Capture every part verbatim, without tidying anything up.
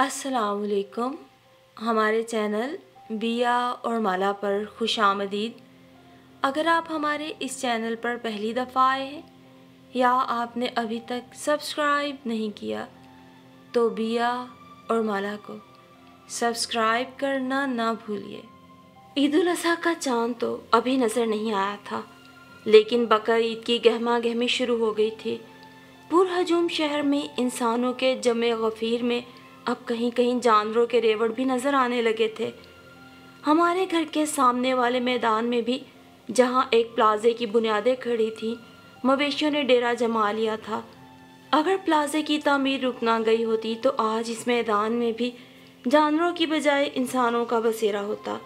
अस्सलामुअलैकुम। हमारे चैनल बिया और माला पर खुश आमदीद। अगर आप हमारे इस चैनल पर पहली दफ़ा आए हैं या आपने अभी तक सब्सक्राइब नहीं किया तो बिया और माला को सब्सक्राइब करना ना भूलिए। ईदुल अज़हा का चाँद तो अभी नज़र नहीं आया था, लेकिन बकर ईद की गहमा गहमी शुरू हो गई थी। पुरहजूम शहर में इंसानों के जमे गफीर में अब कहीं कहीं जानवरों के रेवड़ भी नज़र आने लगे थे। हमारे घर के सामने वाले मैदान में भी, जहाँ एक प्लाजे की बुनियादें खड़ी थीं, मवेशियों ने डेरा जमा लिया था। अगर प्लाजे की तामीर रुक ना गई होती तो आज इस मैदान में भी जानवरों की बजाय इंसानों का बसेरा होता।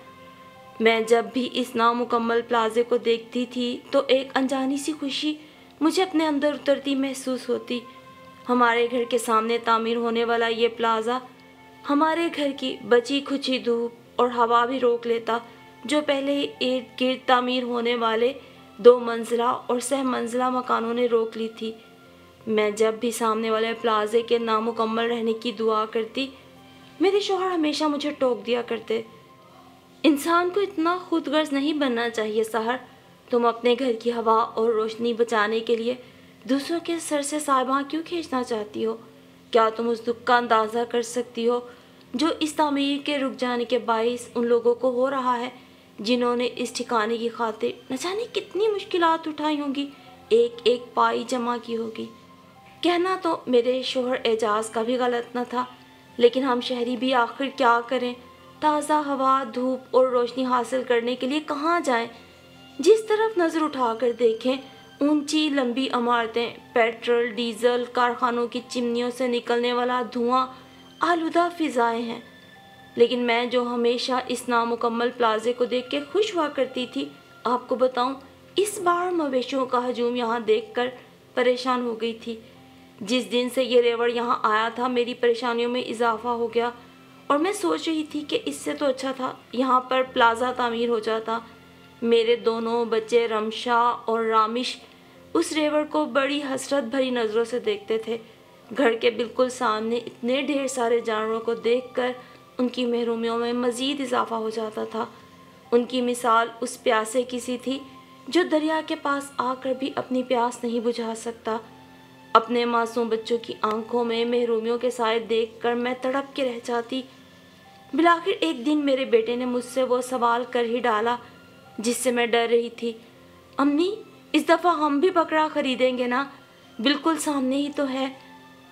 मैं जब भी इस नामुकम्मल प्लाजे को देखती थी तो एक अनजानी सी खुशी मुझे अपने अंदर उतरती महसूस होती। हमारे घर के सामने तामीर होने वाला ये प्लाज़ा हमारे घर की बची खुची धूप और हवा भी रोक लेता, जो पहले इर्द गिर्द तामीर होने वाले दो मंजिला और सह मंजिला मकानों ने रोक ली थी। मैं जब भी सामने वाले प्लाजे के नामुकम्मल रहने की दुआ करती, मेरे शोहर हमेशा मुझे टोक दिया करते, इंसान को इतना खुदगर्ज नहीं बनना चाहिए साहर, तुम अपने घर की हवा और रोशनी बचाने के लिए दूसरों के सर से सायबा क्यों खींचना चाहती हो? क्या तुम उस दुख का अंदाज़ा कर सकती हो जो इस तामीर के रुक जाने के बायस उन लोगों को हो रहा है, जिन्होंने इस ठिकाने की खातिर न जाने कितनी मुश्किलात उठाई होंगी, एक एक पाई जमा की होगी। कहना तो मेरे शोहर एजाज का भी गलत न था, लेकिन हम शहरी भी आखिर क्या करें? ताज़ा हवा, धूप और रोशनी हासिल करने के लिए कहाँ जाएं? जिस तरफ नज़र उठाकर देखें, ऊंची लंबी इमारतें, पेट्रोल डीज़ल कारखानों की चिमनियों से निकलने वाला धुआं, आलूदा फ़िज़ाएँ हैं। लेकिन मैं जो हमेशा इस नामुकम्मल प्लाजे को देख के खुश हुआ करती थी, आपको बताऊं, इस बार मवेशियों का हजूम यहाँ देखकर परेशान हो गई थी। जिस दिन से ये रेवड़ यहाँ आया था, मेरी परेशानियों में इजाफा हो गया और मैं सोच रही थी कि इससे तो अच्छा था यहाँ पर प्लाजा तामीर हो जाता। मेरे दोनों बच्चे रमशा और रामिश उस रेवड़ को बड़ी हसरत भरी नज़रों से देखते थे। घर के बिल्कुल सामने इतने ढेर सारे जानवरों को देखकर उनकी महरूमियों में मज़ीद इजाफा हो जाता था। उनकी मिसाल उस प्यासे की सी थी जो दरिया के पास आकर भी अपनी प्यास नहीं बुझा सकता। अपने मासूम बच्चों की आंखों में महरूमियों के साए देखकर मैं तड़प के रह जाती। बिलाखिर एक दिन मेरे बेटे ने मुझसे वो सवाल कर ही डाला जिससे मैं डर रही थी, अम्मी इस दफ़ा हम भी बकरा ख़रीदेंगे ना? बिल्कुल सामने ही तो है।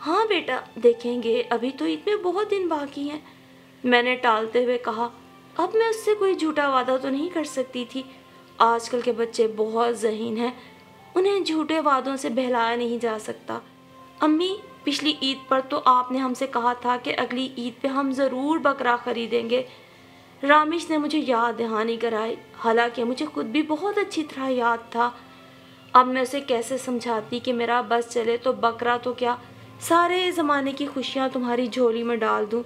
हाँ बेटा, देखेंगे, अभी तो ईद में बहुत दिन बाकी हैं, मैंने टालते हुए कहा। अब मैं उससे कोई झूठा वादा तो नहीं कर सकती थी। आजकल के बच्चे बहुत ज़हीन हैं, उन्हें झूठे वादों से बहलाया नहीं जा सकता। अम्मी, पिछली ईद पर तो आपने हमसे कहा था कि अगली ईद पे हम ज़रूर बकरा ख़रीदेंगे, रामिश ने मुझे याद दहानी कराई, हालांकि मुझे खुद भी बहुत अच्छी तरह याद था। अब मैं उसे कैसे समझाती कि मेरा बस चले तो बकरा तो क्या, सारे ज़माने की खुशियाँ तुम्हारी झोली में डाल दूँ।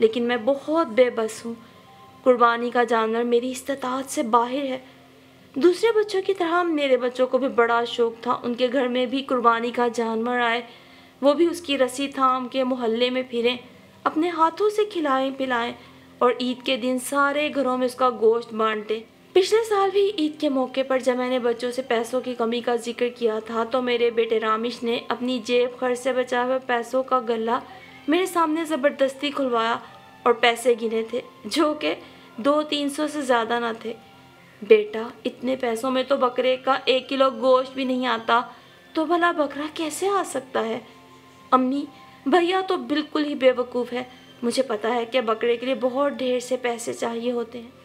लेकिन मैं बहुत बेबस हूँ, कुर्बानी का जानवर मेरी इस्तात से बाहर है। दूसरे बच्चों की तरह मेरे बच्चों को भी बड़ा शौक़ था, उनके घर में भी कुर्बानी का जानवर आए, वो भी उसकी रस्सी थाम के मोहल्ले में फिरें, अपने हाथों से खिलाएं पिलाएं और ईद के दिन सारे घरों में उसका गोश्त बांटें। पिछले साल भी ईद के मौके पर जब मैंने बच्चों से पैसों की कमी का जिक्र किया था तो मेरे बेटे रामिश ने अपनी जेब खर्च से बचा हुआ पैसों का गला मेरे सामने ज़बरदस्ती खुलवाया और पैसे गिने थे, जो कि दो तीन सौ से ज़्यादा ना थे। बेटा, इतने पैसों में तो बकरे का एक किलो गोश्त भी नहीं आता, तो भला बकरा कैसे आ सकता है? अम्मी, भैया तो बिल्कुल ही बेवकूफ़ है, मुझे पता है कि बकरे के लिए बहुत ढेर से पैसे चाहिए होते हैं।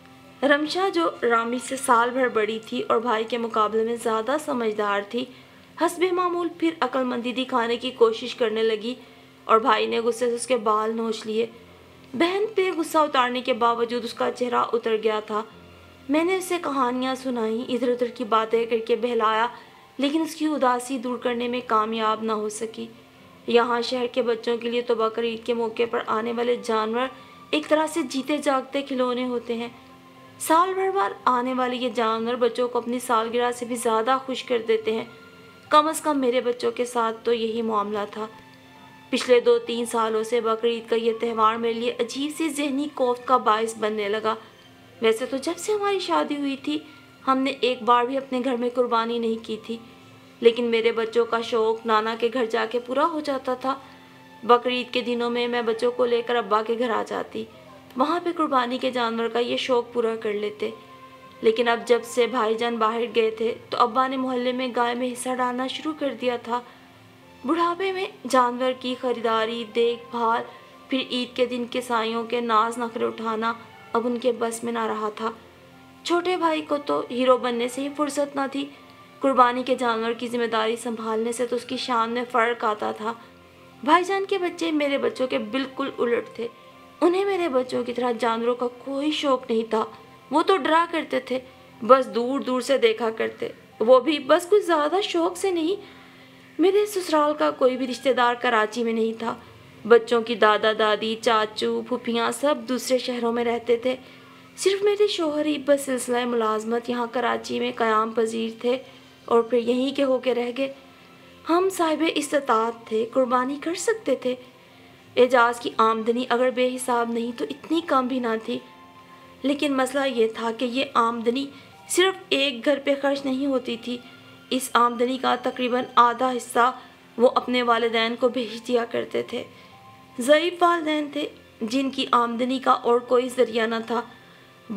रमशा, जो रामी से साल भर बड़ी थी और भाई के मुकाबले में ज़्यादा समझदार थी, हस्बे मामूल फिर अक्लमंदी दिखाने की कोशिश करने लगी और भाई ने गुस्से से उसके बाल नोच लिए। बहन पे गुस्सा उतारने के बावजूद उसका चेहरा उतर गया था। मैंने उसे कहानियाँ सुनाई, इधर उधर की बातें करके बहलाया, लेकिन उसकी उदासी दूर करने में कामयाब ना हो सकी। यहाँ शहर के बच्चों के लिए तो बकर ईद के मौके पर आने वाले जानवर एक तरह से जीते जागते खिलौने होते हैं। साल भर बार आने वाले ये जानवर बच्चों को अपनी सालगिरह से भी ज़्यादा खुश कर देते हैं। कम अज़ कम मेरे बच्चों के साथ तो यही मामला था। पिछले दो तीन सालों से बकरीद का ये त्यौहार मेरे लिए अजीब सी जहनी कोफ्त का बायस बनने लगा। वैसे तो जब से हमारी शादी हुई थी हमने एक बार भी अपने घर में कुर्बानी नहीं की थी, लेकिन मेरे बच्चों का शौक़ नाना के घर जाके पूरा हो जाता था। बकरीद के दिनों में मैं बच्चों को लेकर अब्बा के घर आ जाती, वहाँ पे कुर्बानी के जानवर का ये शौक़ पूरा कर लेते। लेकिन अब जब से भाईजान बाहर गए थे तो अब्बा ने मोहल्ले में गाय में हिस्सा डालना शुरू कर दिया था। बुढ़ापे में जानवर की खरीदारी, देखभाल, फिर ईद के दिन किसाइयों के नाज नखरे उठाना अब उनके बस में ना रहा था। छोटे भाई को तो हीरो बनने से ही फुर्सत ना थी, कुर्बानी के जानवर की जिम्मेदारी संभालने से तो उसकी शान में फ़र्क आता था। भाईजान के बच्चे मेरे बच्चों के बिल्कुल उलट थे, उन्हें मेरे बच्चों की तरह जानवरों का कोई शौक़ नहीं था। वो तो डरा करते थे, बस दूर दूर से देखा करते, वो भी बस कुछ ज़्यादा शौक़ से नहीं। मेरे ससुराल का कोई भी रिश्तेदार कराची में नहीं था, बच्चों की दादा दादी, चाचू, फूफियाँ सब दूसरे शहरों में रहते थे। सिर्फ मेरे शोहर ही बस सिलसिला मुलाजमत यहाँ कराची में क़याम पजीर थे और फिर यहीं के होके रह गए। हम साहिब इस्तात थे, कुर्बानी कर सकते थे। एजाज़ की आमदनी अगर बेहिसाब नहीं तो इतनी कम भी ना थी, लेकिन मसला ये था कि ये आमदनी सिर्फ एक घर पे खर्च नहीं होती थी। इस आमदनी का तकरीबन आधा हिस्सा वो अपने वालिदैन को भेज दिया करते थे। ज़ईफ़ वालिदैन थे जिनकी आमदनी का और कोई ज़रिया न था।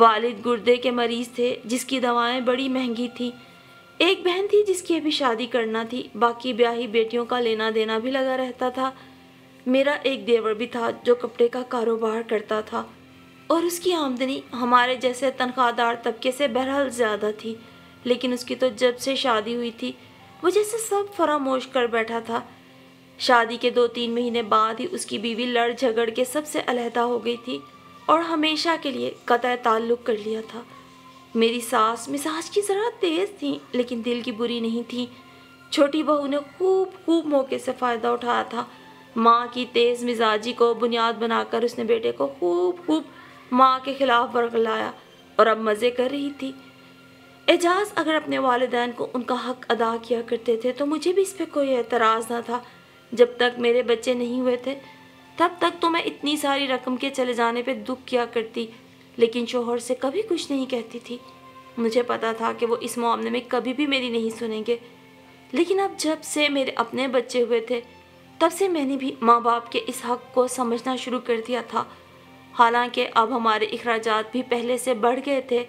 वालिद गुर्दे के मरीज़ थे जिसकी दवाएं बड़ी महंगी थीं। एक बहन थी जिसकी अभी शादी करना थी, बाकी ब्याही बेटियों का लेना देना भी लगा रहता था। मेरा एक देवर भी था जो कपड़े का कारोबार करता था और उसकी आमदनी हमारे जैसे तनख्वाहदार तबके से बहरहाल ज़्यादा थी, लेकिन उसकी तो जब से शादी हुई थी वो जैसे सब फरामोश कर बैठा था। शादी के दो तीन महीने बाद ही उसकी बीवी लड़ झगड़ के सबसे अलहदा हो गई थी और हमेशा के लिए कतई ताल्लुक़ कर लिया था। मेरी सास मिजाज की ज़रा तेज़ थी लेकिन दिल की बुरी नहीं थी। छोटी बहू ने खूब खूब मौके से फ़ायदा उठाया था। माँ की तेज़ मिजाजी को बुनियाद बनाकर उसने बेटे को खूब खूब माँ के ख़िलाफ़ बरगलाया और अब मज़े कर रही थी। एजाज़ अगर अपने वालिदैन को उनका हक़ अदा किया करते थे तो मुझे भी इस पर कोई एतराज़ ना था। जब तक मेरे बच्चे नहीं हुए थे तब तक तो मैं इतनी सारी रकम के चले जाने पे दुख किया करती, लेकिन शोहर से कभी कुछ नहीं कहती थी। मुझे पता था कि वो इस मामले में कभी भी मेरी नहीं सुनेंगे, लेकिन अब जब से मेरे अपने बच्चे हुए थे तब से मैंने भी माँ बाप के इस हक़ को समझना शुरू कर दिया था। हालांकि अब हमारे इखराजात भी पहले से बढ़ गए थे,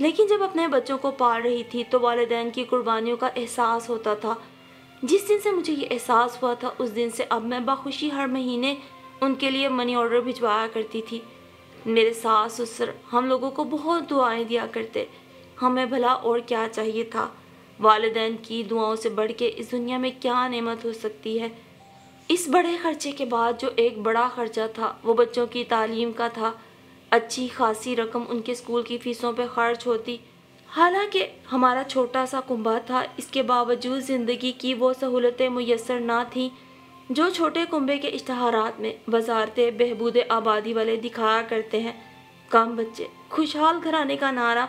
लेकिन जब अपने बच्चों को पाल रही थी तो वालिदैन की कुर्बानियों का एहसास होता था। जिस दिन से मुझे ये एहसास हुआ था उस दिन से अब मैं बखुशी हर महीने उनके लिए मनी ऑर्डर भिजवाया करती थी। मेरे सास ससुर हम लोगों को बहुत दुआएं दिया करते, हमें भला और क्या चाहिए था। वालिदैन की दुआओं से बढ़ के इस दुनिया में क्या नेमत हो सकती है। इस बड़े ख़र्चे के बाद जो एक बड़ा ख़र्चा था वो बच्चों की तालीम का था। अच्छी खासी रकम उनके स्कूल की फ़ीसों पर खर्च होती। हालांकि हमारा छोटा सा कुंबा था, इसके बावजूद ज़िंदगी की वो सहूलतें मुयसर ना थीं जो छोटे कुंबे के इश्तहारात में वजारते बहबूद आबादी वाले दिखाया करते हैं। कम बच्चे खुशहाल घराने का नारा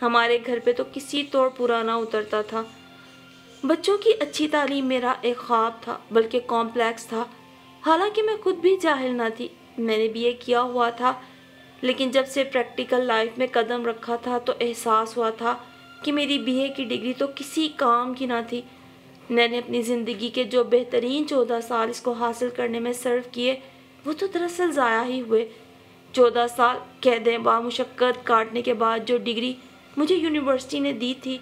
हमारे घर पे तो किसी तौर पूरा ना उतरता था। बच्चों की अच्छी तालीम मेरा एक ख्वाब था, बल्कि कॉम्प्लेक्स था। हालांकि मैं खुद भी जाहिल ना थी, मैंने भी ये किया हुआ था, लेकिन जब से प्रैक्टिकल लाइफ में कदम रखा था तो एहसास हुआ था कि मेरी बीए की डिग्री तो किसी काम की ना थी। मैंने अपनी ज़िंदगी के जो बेहतरीन चौदह साल इसको हासिल करने में सर्व किए वो तो दरअसल ज़ाया ही हुए। चौदह साल कैद बामुशक्कत काटने के बाद जो डिग्री मुझे यूनिवर्सिटी ने दी थी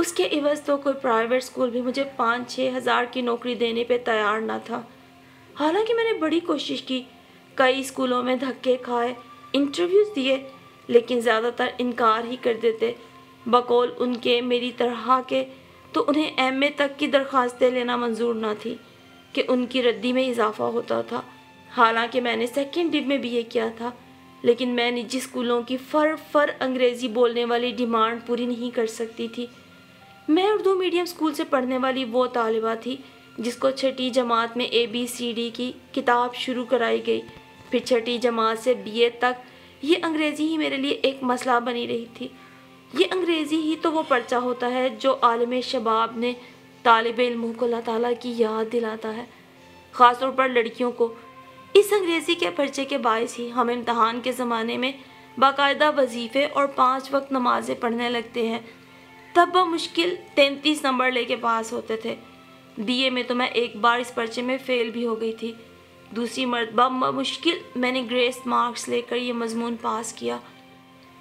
उसके एवज़ तो कोई प्राइवेट स्कूल भी मुझे पाँच छः हज़ार की नौकरी देने पर तैयार ना था। हालांकि मैंने बड़ी कोशिश की, कई स्कूलों में धक्के खाए, इंटरव्यूज़ दिए, लेकिन ज़्यादातर इनकार ही कर देते। बकौल उनके मेरी तरह के तो उन्हें एमए तक की दरख्वास्तें लेना मंजूर ना थी कि उनकी रद्दी में इजाफ़ा होता था। हालांकि मैंने सेकंड डिप में बीए किया था, लेकिन मैं निजी स्कूलों की फ़र फ़र अंग्रेज़ी बोलने वाली डिमांड पूरी नहीं कर सकती थी। मैं उर्दू मीडियम स्कूल से पढ़ने वाली वो तालिबा थी जिसको छठी जमात में ए बी सी डी की किताब शुरू कराई गई, फिर छठी जमात से बीए तक ये अंग्रेज़ी ही मेरे लिए एक मसला बनी रही थी। ये अंग्रेज़ी ही तो वो पर्चा होता है जो आलम शबाब ने तालिब इल्म को अल्लाह ताला की याद दिलाता है। ख़ासतौर पर लड़कियों को। इस अंग्रेज़ी के पर्चे के बायस ही हम इम्तहान के ज़माने में बाकायदा वजीफ़े और पाँच वक्त नमाज़ें पढ़ने लगते हैं। तब बमुश्किल तैंतीस नंबर लेके पास होते थे। बीए में तो मैं एक बार इस पर्चे में फ़ेल भी हो गई थी। दूसरी मरतबा बमुश्किल मैंने ग्रेस मार्क्स लेकर ये मजमून पास किया।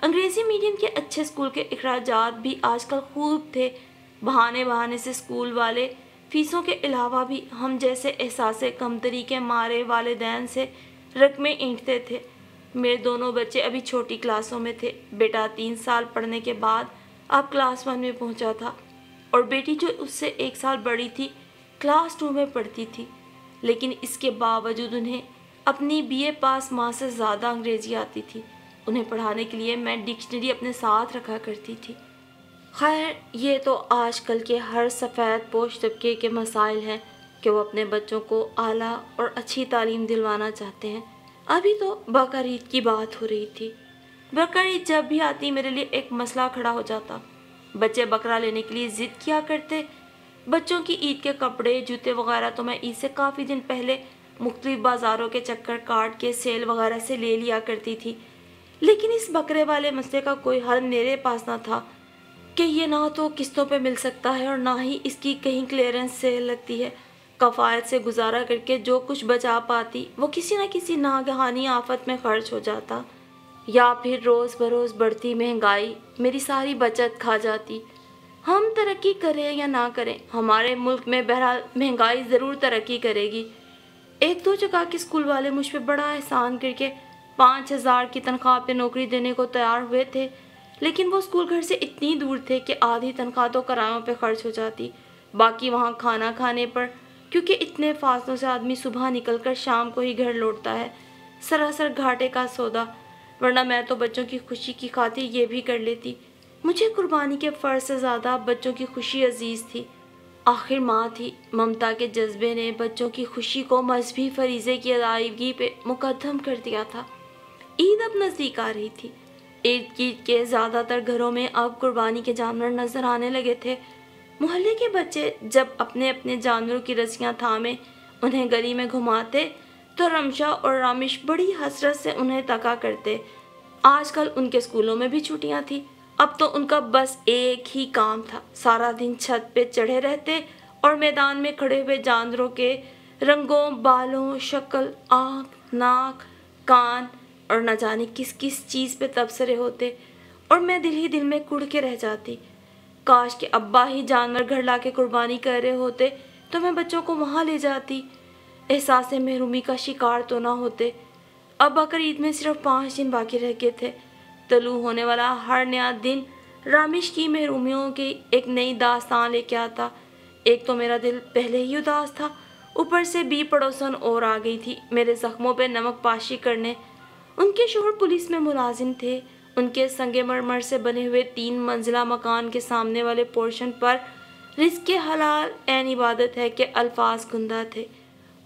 अंग्रेज़ी मीडियम के अच्छे स्कूल के अखराजात भी आजकल खूब थे। बहाने बहाने से स्कूल वाले फ़ीसों के अलावा भी हम जैसे एहसास कमतरी के मारे वालिदैन से रकमें ईंटते थे। मेरे दोनों बच्चे अभी छोटी क्लासों में थे। बेटा तीन साल पढ़ने के बाद अब क्लास वन में पहुंचा था और बेटी जो उससे एक साल बड़ी थी क्लास टू में पढ़ती थी। लेकिन इसके बावजूद उन्हें अपनी बीए पास माँ से ज़्यादा अंग्रेज़ी आती थी। उन्हें पढ़ाने के लिए मैं डिक्शनरी अपने साथ रखा करती थी। खैर, ये तो आजकल के हर सफ़ेद पोश तबके के मसाइल हैं कि वो अपने बच्चों को आला और अच्छी तालीम दिलवाना चाहते हैं। अभी तो बकर ईद की बात हो रही थी। बकर ईद जब भी आती मेरे लिए एक मसला खड़ा हो जाता। बच्चे बकरा लेने के लिए ज़िद किया करते। बच्चों की ईद के कपड़े, जूते वगैरह तो मैं ईद से काफ़ी दिन पहले मुख्तलिफ बाज़ारों के चक्कर काट के सेल वगैरह से ले लिया करती थी। लेकिन इस बकरे वाले मसले का कोई हल मेरे पास ना था कि ये ना तो किस्तों पे मिल सकता है और ना ही इसकी कहीं क्लियरेंस सेल लगती है। कफ़ायत से गुजारा करके जो कुछ बचा पाती वो किसी ना किसी नागहानी आफत में खर्च हो जाता या फिर रोज़ बरोज़ बढ़ती महंगाई मेरी सारी बचत खा जाती। हम तरक्की करें या ना करें, हमारे मुल्क में बहरहाल महंगाई ज़रूर तरक्की करेगी। एक दो जगह के स्कूल वाले मुझ पर बड़ा एहसान करके पाँच हज़ार की तनख्वाह पे नौकरी देने को तैयार हुए थे। लेकिन वो स्कूल घर से इतनी दूर थे कि आधी तनख्वाह तो किरायों पे खर्च हो जाती, बाकी वहाँ खाना खाने पर, क्योंकि इतने फासलों से आदमी सुबह निकलकर शाम को ही घर लौटता है। सरासर घाटे का सौदा। वरना मैं तो बच्चों की खुशी की खातिर ये भी कर लेती। मुझे कुर्बानी के फ़र्ज़ से ज़्यादा बच्चों की खुशी अजीज़ थी। आखिर माँ थी। ममता के जज्बे ने बच्चों की खुशी को मजहबी फरीज़े की अदायगी पे मुकदम कर दिया था। ईद अब नज़दीक आ रही थी। ईद की के ज़्यादातर घरों में अब कुर्बानी के जानवर नज़र आने लगे थे। मोहल्ले के बच्चे जब अपने अपने जानवरों की रस्सियाँ थामे उन्हें गली में घुमाते तो रमशा और रामिश बड़ी हसरत से उन्हें तका करते। आजकल उनके स्कूलों में भी छुट्टियाँ थी। अब तो उनका बस एक ही काम था, सारा दिन छत पे चढ़े रहते और मैदान में खड़े हुए जानवरों के रंगों, बालों, शक्ल, आँख, नाक, कान और न जाने किस किस चीज़ पे तबसरे होते और मैं दिल ही दिल में कुड़ के रह जाती। काश के अब्बा ही जानवर घर लाके कुर्बानी कर रहे होते तो मैं बच्चों को वहाँ ले जाती, एहसास महरूमी का शिकार तो ना होते। अब बकर ईद में सिर्फ पाँच दिन बाकी रह गए थे। तलू होने वाला हर नया दिन रामिश की महरूमियों की एक नई दास्तान लेके आता। एक तो मेरा दिल पहले ही उदास था, ऊपर से बी पड़ोसन और आ गई थी मेरे ज़ख्मों पर नमक पाशी करने। उनके शोहर पुलिस में मुलाजिम थे। उनके संगमरमर से बने हुए तीन मंजिला मकान के सामने वाले पोर्शन पर रिज़्क़ के हलाल ऐन इबादत है के अल्फाज गुंदा थे।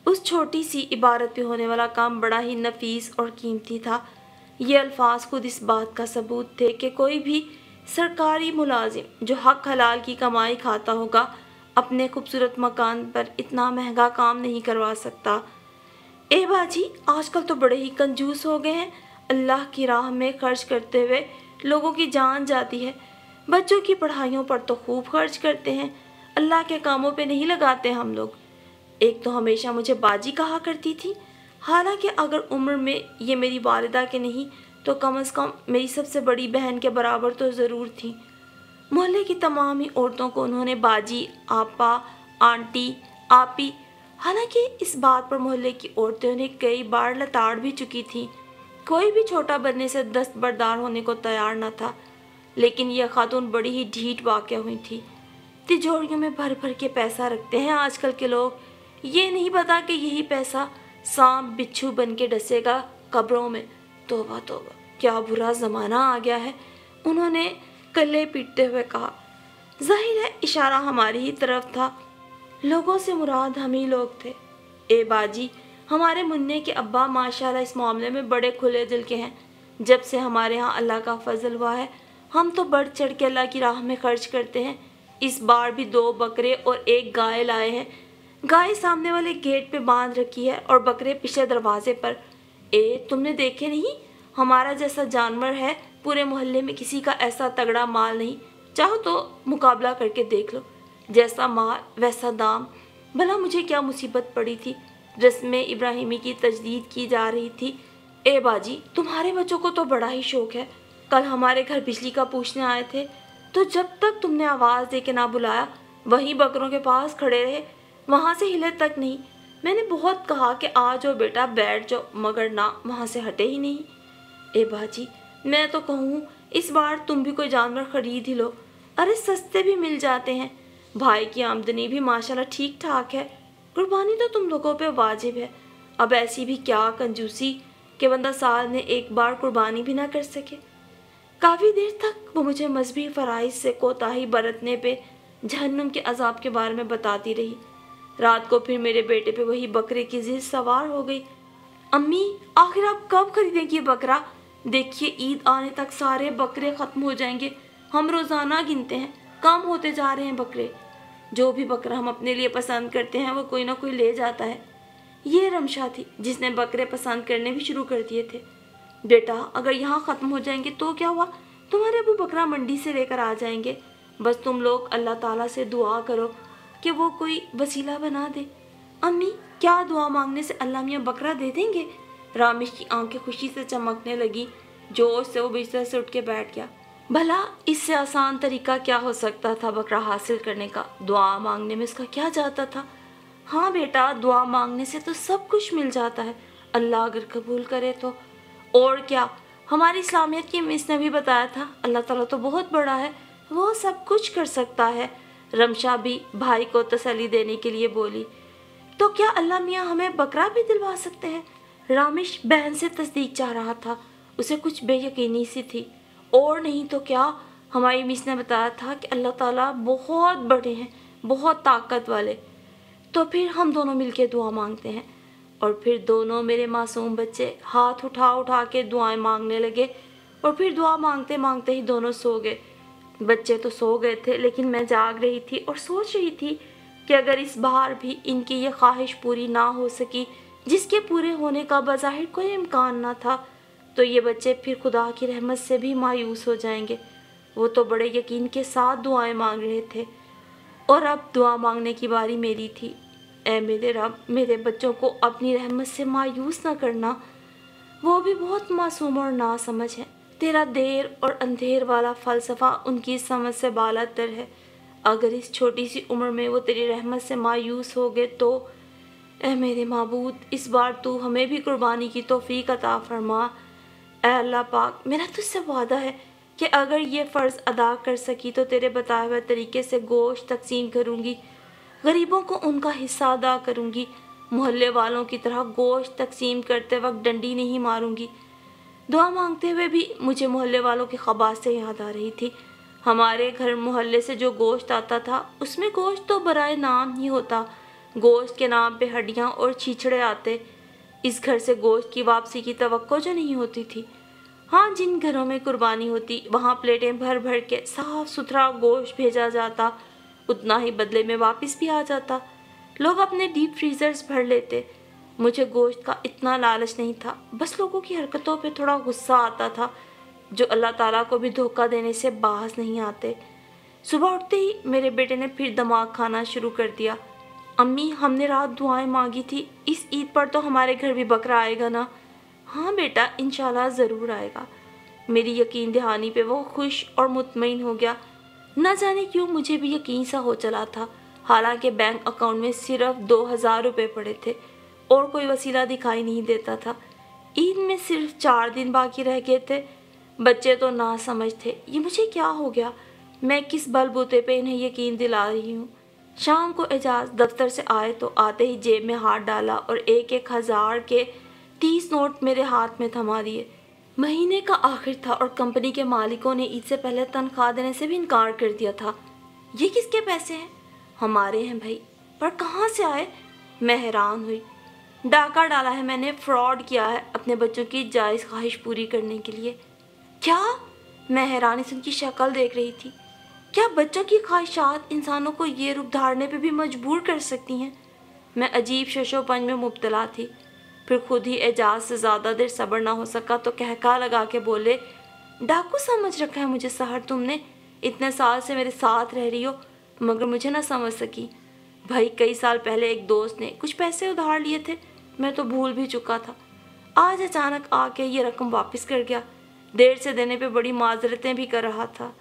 उस छोटी सी इबारत पे होने वाला काम बड़ा ही नफीस और कीमती था। ये अल्फाज खुद इस बात का सबूत थे कि कोई भी सरकारी मुलाजिम जो हक हलाल की कमाई खाता होगा अपने खूबसूरत मकान पर इतना महंगा काम नहीं करवा सकता। ए बाजी, आजकल तो बड़े ही कंजूस हो गए हैं। अल्लाह की राह में खर्च करते हुए लोगों की जान जाती है। बच्चों की पढ़ाइयों पर तो खूब खर्च करते हैं, अल्लाह के कामों पे नहीं लगाते हम लोग। एक तो हमेशा मुझे बाजी कहा करती थी, हालांकि अगर उम्र में ये मेरी वालिदा के नहीं तो कम अज़ कम मेरी सबसे बड़ी बहन के बराबर तो ज़रूर थी। मोहल्ले की तमाम ही औरतों को उन्होंने बाजी, आपा, आंटी, आपी, हालांकि इस बात पर मोहल्ले की औरतें उन्हें कई बार लताड़ भी चुकी थीं। कोई भी छोटा बनने से दस्तबरदार होने को तैयार न था। लेकिन यह खातून बड़ी ही ढीठ वाक़या हुई थी। तिजोरियों में भर भर के पैसा रखते हैं आजकल के लोग। ये नहीं पता कि यही पैसा सांप बिच्छू बन के डसेगा कब्रों में। तोबा तोबा, क्या बुरा ज़माना आ गया है, उन्होंने कल्ले पीटते हुए कहा। जाहिर है इशारा हमारी ही तरफ था। लोगों से मुराद हम ही लोग थे। ए बाजी, हमारे मुन्ने के अब्बा माशाल्लाह इस मामले में बड़े खुले दिल के हैं। जब से हमारे यहाँ अल्लाह का फजल हुआ है हम तो बढ़ चढ़ के अल्लाह की राह में खर्च करते हैं। इस बार भी दो बकरे और एक गाय लाए हैं। गाय सामने वाले गेट पे बांध रखी है और बकरे पिछले दरवाजे पर। ए तुमने देखे नहीं, हमारा जैसा जानवर है, पूरे मोहल्ले में किसी का ऐसा तगड़ा माल नहीं, चाहो तो मुकाबला करके देख लो, जैसा माल वैसा दाम। भला मुझे क्या मुसीबत पड़ी थी। रस्म इब्राहिमी की तजदीद की जा रही थी। ए बाजी, तुम्हारे बच्चों को तो बड़ा ही शौक है। कल हमारे घर बिजली का पूछने आए थे तो जब तक तुमने आवाज़ दे के ना बुलाया वहीं बकरों के पास खड़े रहे, वहाँ से हिले तक नहीं। मैंने बहुत कहा कि आ जाओ बेटा बैठ जाओ, मगर ना, वहाँ से हटे ही नहीं। ए बाजी, मैं तो कहूँ इस बार तुम भी कोई जानवर खरीद ही लो, अरे सस्ते भी मिल जाते हैं। भाई की आमदनी भी माशाल्लाह ठीक ठाक है, कुर्बानी तो तुम लोगों पे वाजिब है। अब ऐसी भी क्या कंजूसी कि बंदा साल में एक बार कुर्बानी भी ना कर सके। काफ़ी देर तक वो मुझे मजहबी फ़राइज़ से कोताही बरतने पे जहन्नुम के अजाब के बारे में बताती रही। रात को फिर मेरे बेटे पे वही बकरे की जिद सवार हो गई। अम्मी आखिर आप कब खरीदेंगी बकरा? देखिए ईद आने तक सारे बकरे ख़त्म हो जाएंगे, हम रोज़ाना गिनते हैं, कम होते जा रहे हैं बकरे। जो भी बकरा हम अपने लिए पसंद करते हैं वो कोई ना कोई ले जाता है। ये रमशा थी जिसने बकरे पसंद करने भी शुरू कर दिए थे। बेटा अगर यहाँ ख़त्म हो जाएंगे तो क्या हुआ, तुम्हारे अबू बकरा मंडी से लेकर आ जाएंगे। बस तुम लोग अल्लाह ताला से दुआ करो कि वो कोई वसीला बना दे। अम्मी क्या दुआ मांगने से अल्लाह मियाँ बकरा दे देंगे? रामेश की आंखें खुशी से चमकने लगी। जोश से वो बिस्तर से उठ के बैठ गया। भला इससे आसान तरीका क्या हो सकता था बकरा हासिल करने का? दुआ मांगने में उसका क्या जाता था? हाँ बेटा, दुआ मांगने से तो सब कुछ मिल जाता है, अल्लाह अगर कबूल करे तो। और क्या, हमारी इस्लामियत की मिस ने भी बताया था, अल्लाह ताला तो बहुत बड़ा है, वो सब कुछ कर सकता है। रमशा भी भाई को तसल्ली देने के लिए बोली। तो क्या अल्लाह मियाँ हमें बकरा भी दिलवा सकते हैं? रामेश बहन से तस्दीक चाह रहा था, उसे कुछ बेयकीनी सी थी। और नहीं तो क्या, हमारी मिस ने बताया था कि अल्लाह ताला बहुत बड़े हैं, बहुत ताकत वाले। तो फिर हम दोनों मिलके दुआ मांगते हैं। और फिर दोनों मेरे मासूम बच्चे हाथ उठा उठा के दुआएं मांगने लगे और फिर दुआ मांगते मांगते ही दोनों सो गए। बच्चे तो सो गए थे लेकिन मैं जाग रही थी और सोच रही थी कि अगर इस बार भी इनकी ये ख्वाहिश पूरी ना हो सकी जिसके पूरे होने का बज़ाहिर कोई इम्कान ना था, तो ये बच्चे फिर खुदा की रहमत से भी मायूस हो जाएंगे। वो तो बड़े यकीन के साथ दुआएं मांग रहे थे और अब दुआ मांगने की बारी मेरी थी। ऐ मेरे रब, मेरे बच्चों को अपनी रहमत से मायूस ना करना, वो भी बहुत मासूम और नासमझ हैं। तेरा देर और अंधेर वाला फ़लसफ़ा उनकी समझ से बाला तर है। अगर इस छोटी सी उम्र में वो तेरी रहमत से मायूस हो गए तो ऐ मेरे माबूद, इस बार तू हमें भी कुर्बानी की तौफीक अता फरमा। ऐ अल्लाह पाक, मेरा तुझसे वादा है कि अगर ये फ़र्ज़ अदा कर सकी तो तेरे बताए हुए तरीके से गोश्त तकसीम करूँगी, गरीबों को उनका हिस्सा अदा करूँगी, मोहल्ले वालों की तरह गोश्त तकसीम करते वक्त डंडी नहीं मारूँगी। दुआ मांगते हुए भी मुझे मोहल्ले वालों की खबास से याद आ रही थी। हमारे घर मोहल्ले से जो गोश्त आता था उसमें गोश्त तो बराए नाम ही होता, गोश्त के नाम पे हड्डियाँ और छीछड़े आते। इस घर से गोश्त की वापसी की तवक्को जो नहीं होती थी। हाँ, जिन घरों में कुर्बानी होती वहाँ प्लेटें भर भर के साफ सुथरा गोश्त भेजा जाता, उतना ही बदले में वापस भी आ जाता। लोग अपने डीप फ्रीज़र्स भर लेते। मुझे गोश्त का इतना लालच नहीं था, बस लोगों की हरकतों पे थोड़ा गुस्सा आता था जो अल्लाह ताला को भी धोखा देने से बाज नहीं आते। सुबह उठते ही मेरे बेटे ने फिर दिमाग खाना शुरू कर दिया। अम्मी हमने रात दुआएं मांगी थी, इस ईद पर तो हमारे घर भी बकरा आएगा ना? हाँ बेटा, इंशाल्लाह ज़रूर आएगा। मेरी यकीन दहानी पे वो खुश और मुतमईन हो गया। ना जाने क्यों मुझे भी यकीन सा हो चला था, हालांकि बैंक अकाउंट में सिर्फ दो हज़ार रुपये पड़े थे और कोई वसीला दिखाई नहीं देता था। ईद में सिर्फ चार दिन बाकी रह गए थे। बच्चे तो ना समझ थे, ये मुझे क्या हो गया, मैं किस बलबूते पे इन्हें यकीन दिला रही हूँ। शाम को एजाज दफ्तर से आए तो आते ही जेब में हाथ डाला और एक एक हज़ार के तीस नोट मेरे हाथ में थमा दिए। महीने का आखिर था और कंपनी के मालिकों ने ईद से पहले तनख्वाह देने से भी इनकार कर दिया था। ये किसके पैसे हैं? हमारे हैं भाई। पर कहाँ से आए? मैं हैरान हुई। डाका डाला है मैंने, फ्रॉड किया है अपने बच्चों की जायज़ ख्वाहिश पूरी करने के लिए। क्या? मैं हैरानी से उनकी शक्ल देख रही थी। क्या बच्चों की ख्वाहिशात इंसानों को ये रूप धारने पे भी मजबूर कर सकती हैं? मैं अजीब शशोपंज में मुब्तला थी। फिर खुद ही एजाज से ज़्यादा देर सब्र ना हो सका तो कहका लगा के बोले, डाकू समझ रखा है मुझे शहर तुमने, इतने साल से मेरे साथ रह रही हो मगर मुझे ना समझ सकी। भाई कई साल पहले एक दोस्त ने कुछ पैसे उधार लिए थे, मैं तो भूल भी चुका था। आज अचानक आके ये रकम वापस कर गया, देर से देने पे बड़ी माजरतें भी कर रहा था।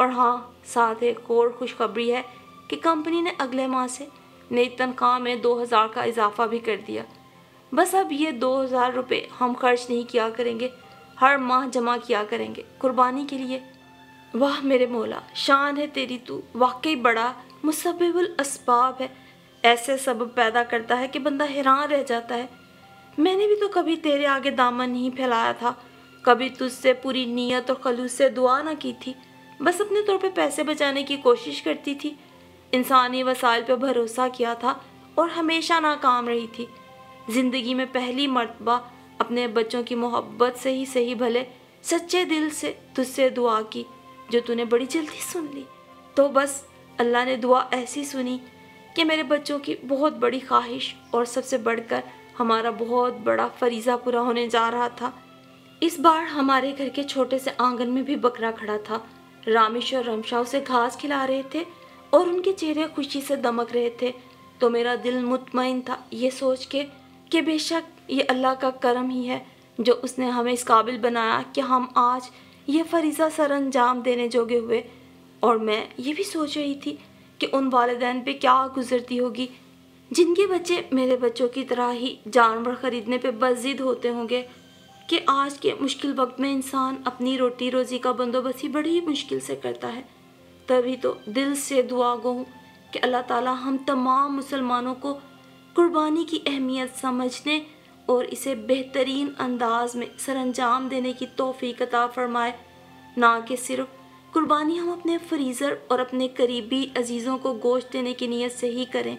और हाँ, साथ एक और खुशखबरी है कि कंपनी ने अगले माह से मेरी तनख्वाह में दो हज़ार का इजाफा भी कर दिया। बस अब ये दो हज़ार रुपये हम खर्च नहीं किया करेंगे, हर माह जमा किया करेंगे कुर्बानी के लिए। वाह मेरे मौला, शान है तेरी, तू वाकई बड़ा मुसब्बिबुल असबाब है। ऐसे सबब पैदा करता है कि बंदा हैरान रह जाता है। मैंने भी तो कभी तेरे आगे दामन नहीं फैलाया था, कभी तुझसे पूरी नीयत और खलूस से दुआ ना की थी, बस अपने तौर पे पैसे बचाने की कोशिश करती थी। इंसानी वसाइल पे भरोसा किया था और हमेशा नाकाम रही थी। ज़िंदगी में पहली मरतबा अपने बच्चों की मोहब्बत से ही सही भले सच्चे दिल से तुझसे दुआ की, जो तूने बड़ी जल्दी सुन ली। तो बस अल्लाह ने दुआ ऐसी सुनी कि मेरे बच्चों की बहुत बड़ी ख्वाहिश और सबसे बढ़कर हमारा बहुत बड़ा फरीज़ा पूरा होने जा रहा था। इस बार हमारे घर के छोटे से आंगन में भी बकरा खड़ा था। रामेश और रमशा उसे घास खिला रहे थे और उनके चेहरे खुशी से दमक रहे थे। तो मेरा दिल मुतमईन था ये सोच के कि बेशक ये अल्लाह का करम ही है जो उसने हमें इस काबिल बनाया कि हम आज ये फरीज़ा सर अंजाम देने जोगे हुए। और मैं ये भी सोच रही थी कि उन वालिदैन पे क्या गुजरती होगी जिनके बच्चे मेरे बच्चों की तरह ही जानवर ख़रीदने पे बज़िद होते होंगे कि आज के मुश्किल वक्त में इंसान अपनी रोटी रोज़ी का बंदोबस्त ही बड़ी ही मुश्किल से करता है। तभी तो दिल से दुआ गो हूँ कि अल्लाह ताला हम तमाम मुसलमानों को कुर्बानी की अहमियत समझने और इसे बेहतरीन अंदाज में सरअंजाम देने की तौफीक अता फरमाए। ना कि सिर्फ कुर्बानी हम अपने फ्रीज़र और अपने करीबी अजीज़ों को गोश्त देने की नीयत से ही करें।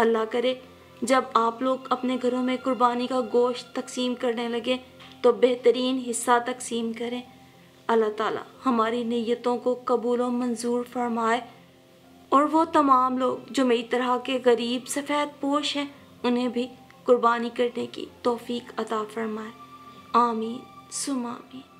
अल्लाह करे जब आप लोग अपने घरों में कुर्बानी का गोश्त तकसीम करने लगें तो बेहतरीन हिस्सा तकसीम करें। अल्लाह ताला हमारी नीयतों को कबूल व मंजूर फरमाए और वो तमाम लोग जो मेरी तरह के गरीब सफ़ेद पोश हैं उन्हें भी कुर्बानी करने की तौफीक अता फरमाए। आमीन सुमा आमीन।